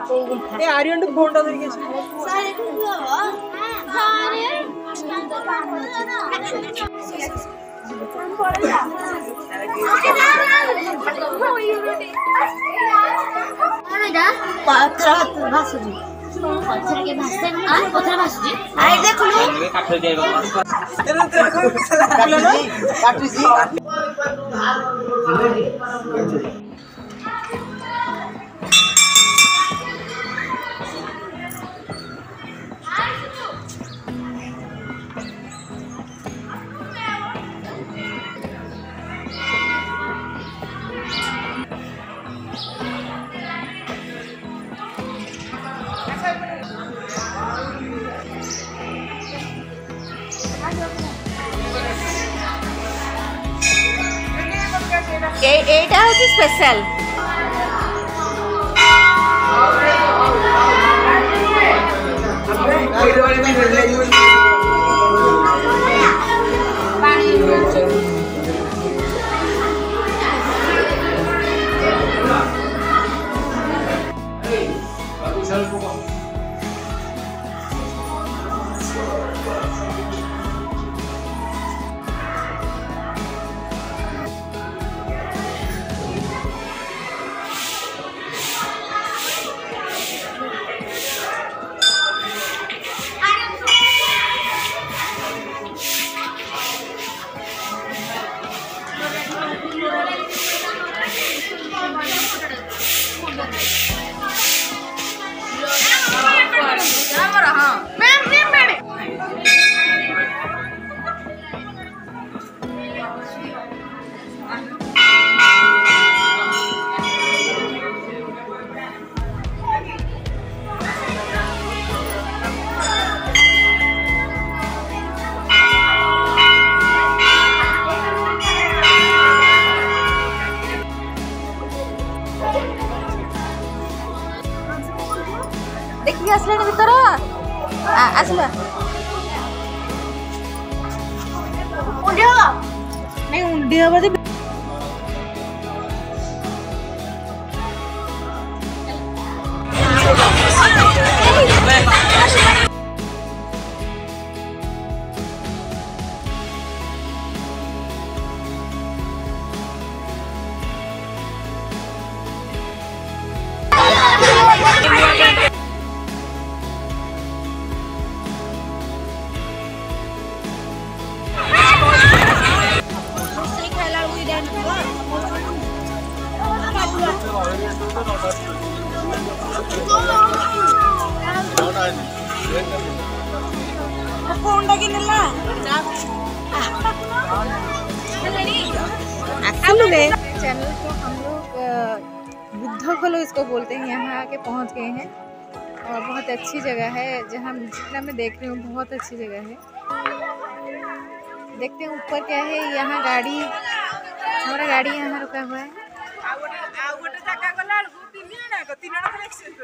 Are you into bond I Eight hours is special. Channel को हम लोग बुद्ध खलो इसको बोलते हैं, यहाँ आके पहुँच गए हैं और बहुत अच्छी जगह है। जहाँ जितना मैं देख रही हूँ बहुत अच्छी जगह है। देखते हैं ऊपर क्या है। यहाँ गाड़ी, हमारा गाड़ी यहाँ रुका हुआ है।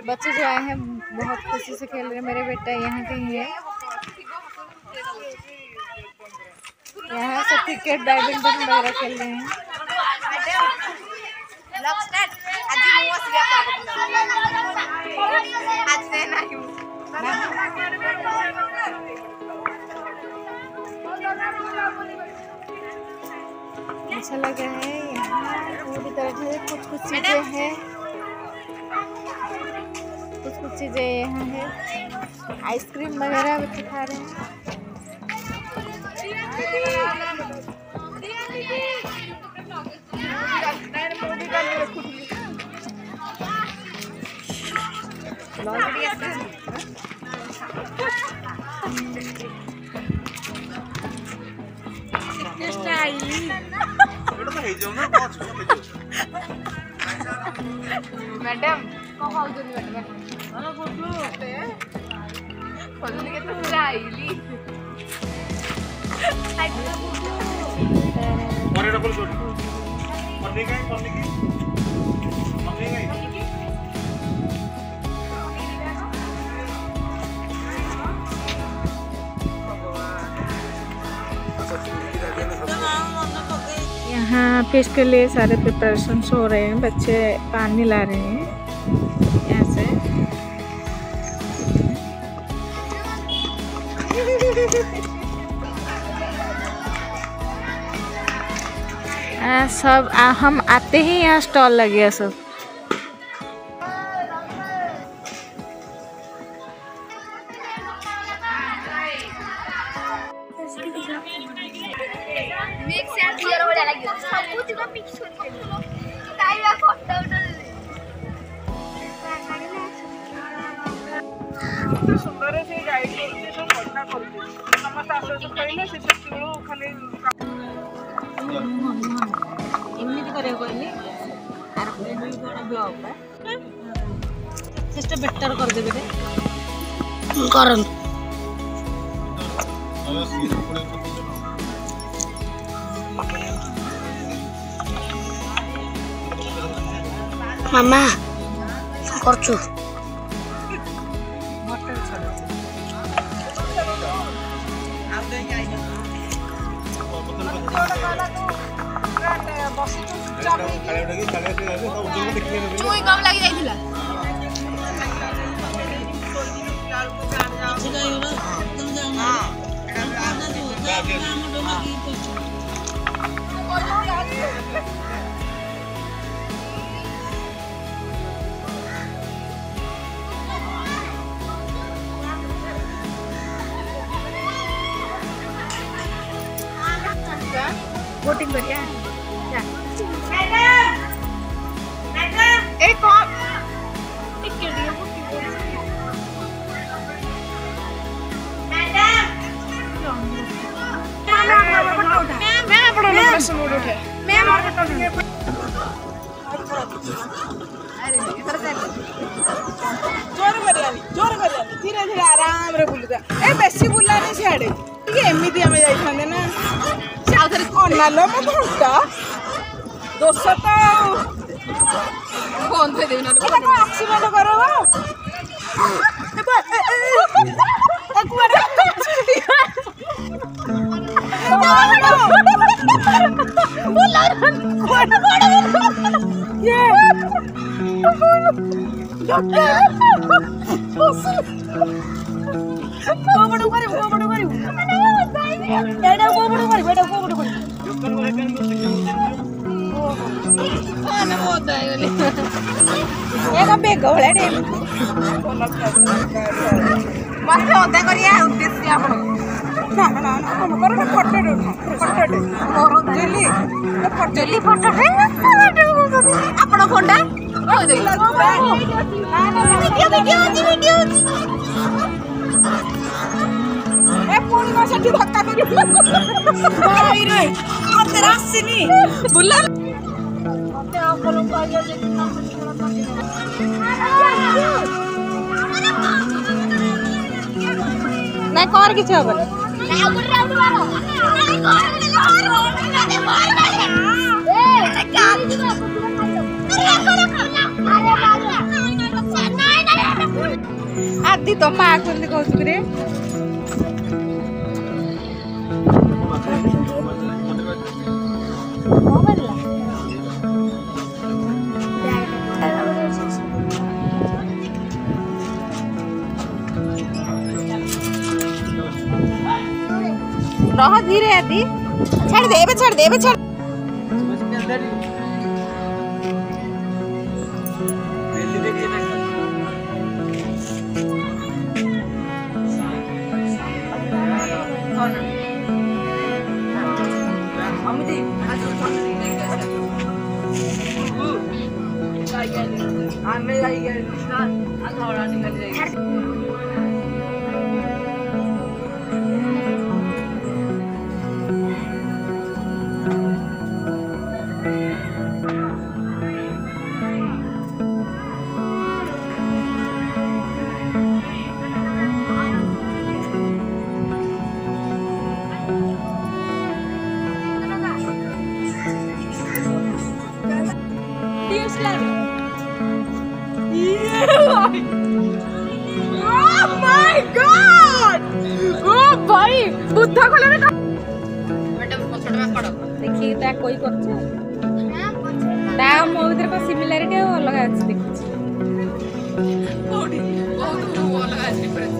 बच्चे जो आए हैं बहुत खुशी से खेल रहे हैं। मेरे बेटा यहाँ कहीं है, यहाँ सब क्रिकेट बैडमिंटन वगैरह खेल रहे हैं। अच्छा लग रहा है। यहाँ पूरी तरह से कुछ चीज़ें हैं, कुछ चीज़ें यहाँ है। आइसक्रीम वगैरह बच्चे खा रहे हैं। मैडम कहाँ उधर बैठ गए? अरे बोलो खोलने के तो पूरा आईली और डबल जोड़ी पढ़ने का ही यहाँ फिश के लिए सारे प्रिपरेशंस हो रहे हैं। बच्चे पानी ला रहे हैं यहाँ से। सब हम आते ही यहाँ स्टॉल लग गया सब। सुंदर से गाइड करते सब घटना करते समस्त आश्वासन करेंगे से सब केवल खाने इम्मीद करे कहले आर कोई बड़ा ब्लॉग है सिस्टम बेटर कर देबे रे करन मामा करछु चुई गम लगी जाइथिला वोटिंग करिया एक और धीरे धीरे आराम बुलता बेसी बुलानी सियाड़े एमती आम जाते ना अनाल मो घंटा दोष तो फोन पे देना तो एक्सीडेंट करबो एक बार बोला बड़ा बड़ा ये वो बड़ो बेटा वो बड़ो बुला मैं कौन किसी बने आदि तो माँ कमी कौशे रहा धीरे आदि छाड़ दे कोई मो भर का सिमिलैरिटी अलग आज देखिए बहुत अलग आज डिफरेंस।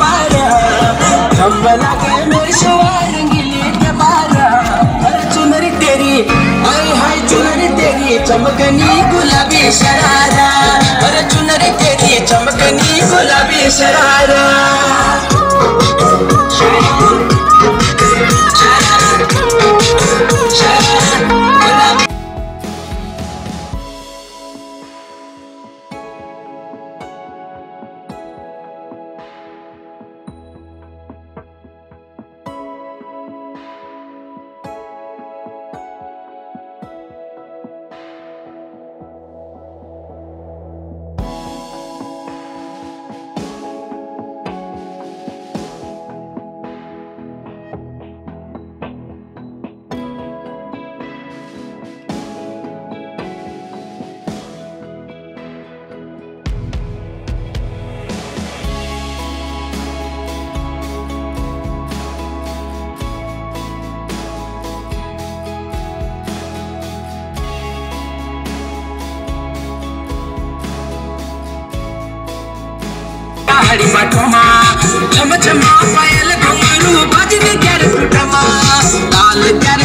पारा हम लगे मेरी शवार रंगीले के पारा हर चुनर तेरी हाय हाय चुनर तेरी चमकनी गुलाबी शरारा हर चुनर तेरी चमकनी गुलाबी शरारा हरी मठोमा चम चमा पायल घुंगरू बजने कर सुटमा ताल कर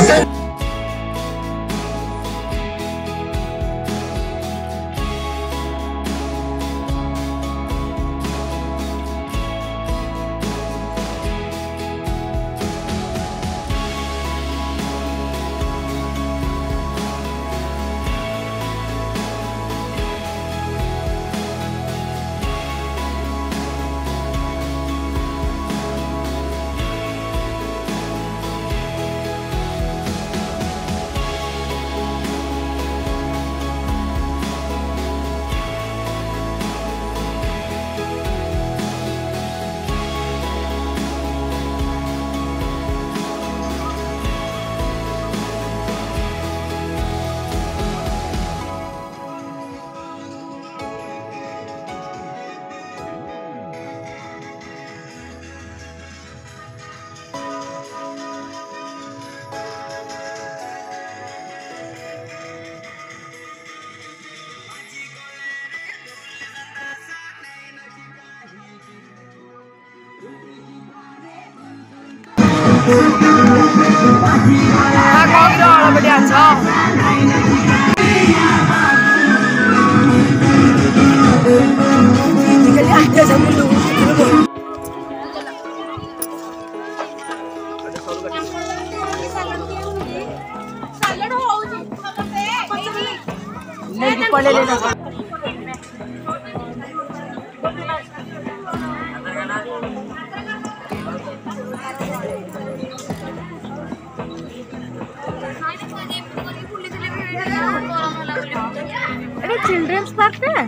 Children's park there?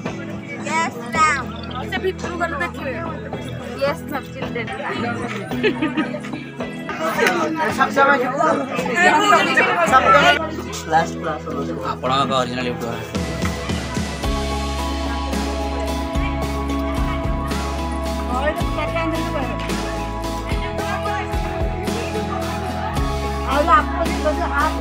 Yes, ma'am. Also, people go to the children. Yes, ma'am. Children's park. Last class. Apna original lipto hai. और क्या क्या अंदर में और आपको बस आप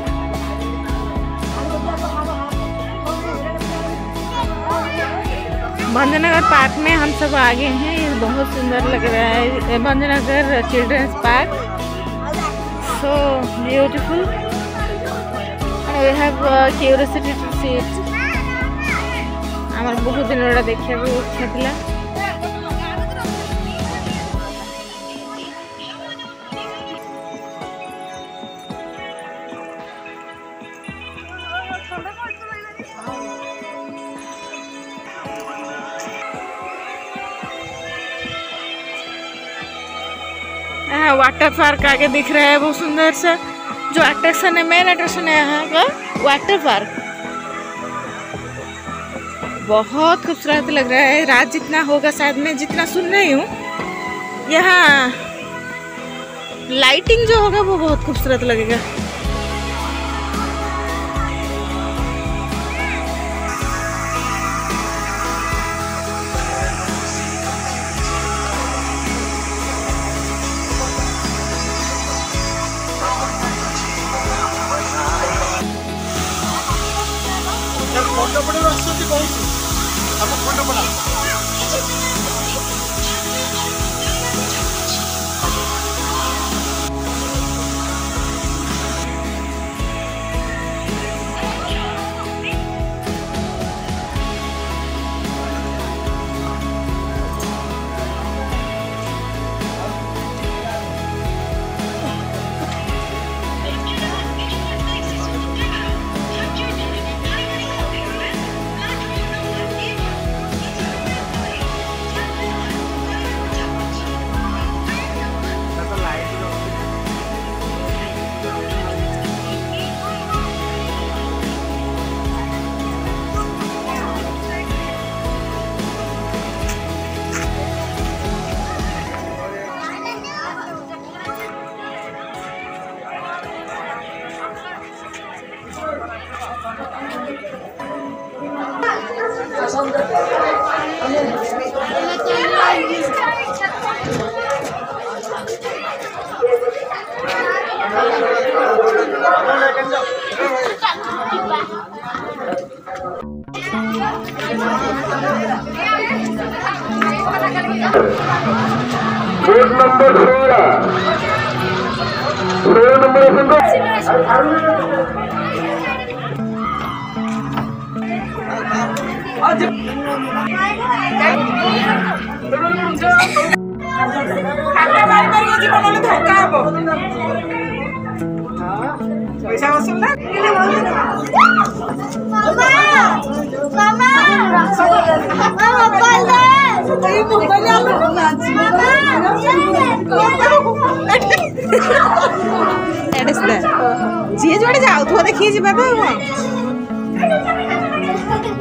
भंजनगर पार्क में हम सब आ गए हैं। ये बहुत सुंदर लग रहा है Bhanjanagar children's park. So beautiful. I have curiosity to see it. हमारे बहुत दिन वाला देखिए वो अच्छा था। वाटर पार्क आगे दिख रहा है बहुत सुंदर सा जो अट्रैक्शन है मेन अट्रैक्शन है यहाँ का वाटर पार्क। बहुत खूबसूरत लग रहा है। रात जितना होगा शायद मैं जितना सुन रही हूँ यहाँ लाइटिंग जो होगा वो बहुत खूबसूरत लगेगा। I'm going to जी जोड़े जाओ देखिए जी बाबा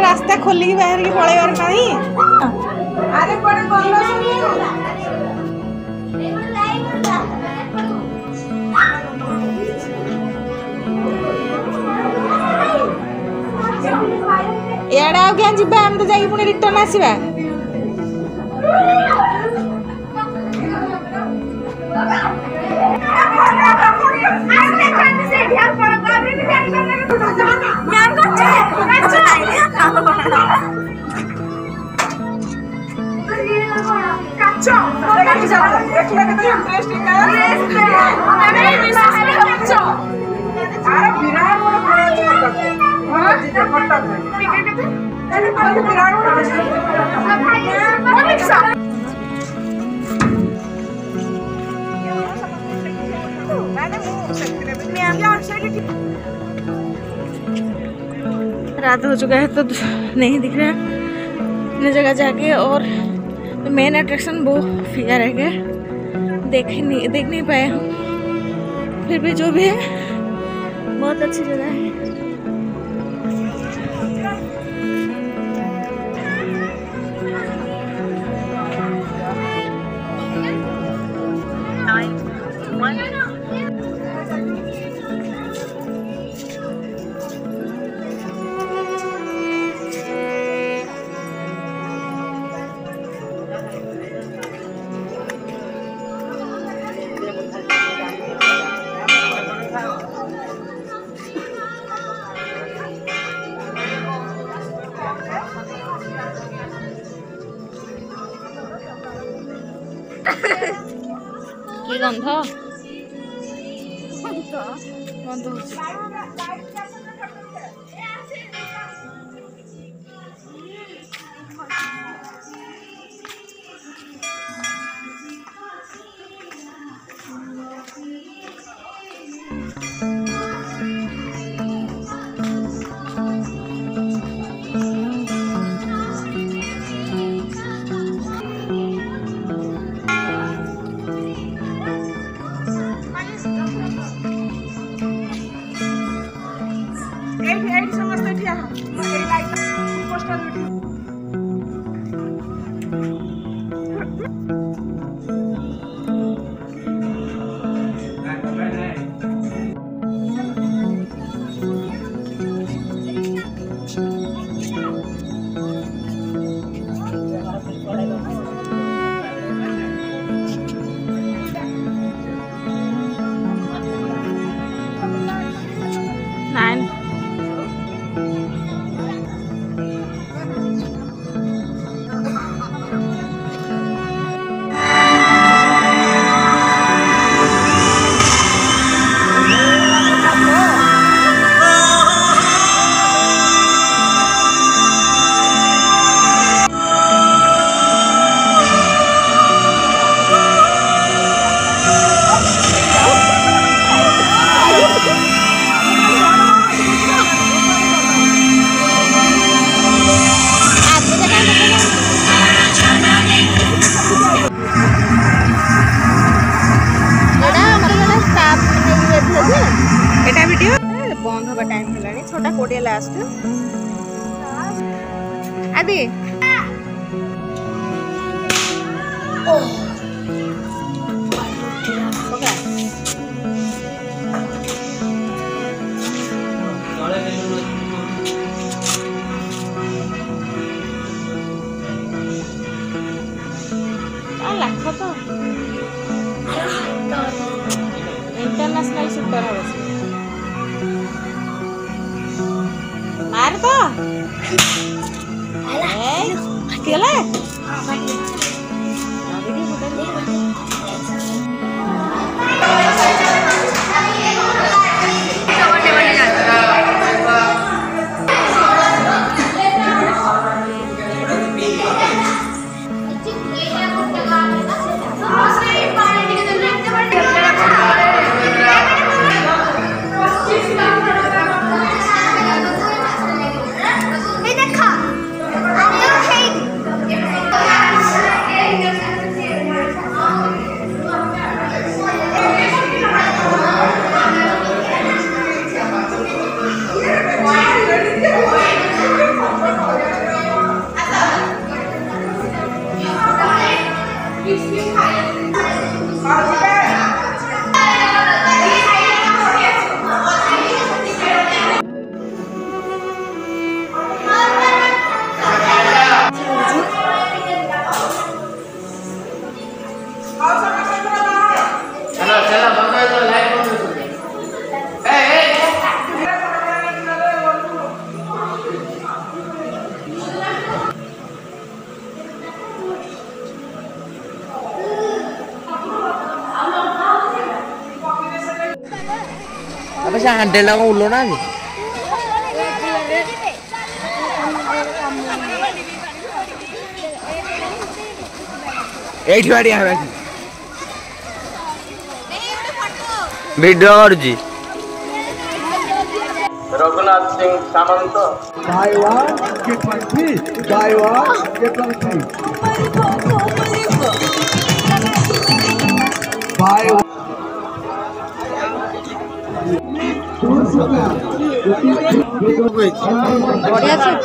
रास्ता खोल की बाहर की पलैबार ना हम तो जाई पुणे रिटर्न आसीबा रात हो चुका है तो नहीं दिख रहा है जगह जाके, और मेन अट्रैक्शन वो फिगर है के देख नहीं पाए हम। फिर भी जो भी है बहुत अच्छी जगह है। गंध वीडियो बंद होगा टाइम है छोटा कोडिया लास्ट आदि इंटरनेशनल सुपर मार तो हंडे लगा उल्लो ना जी रघुनाथ सिंह सामंत बढ़िया।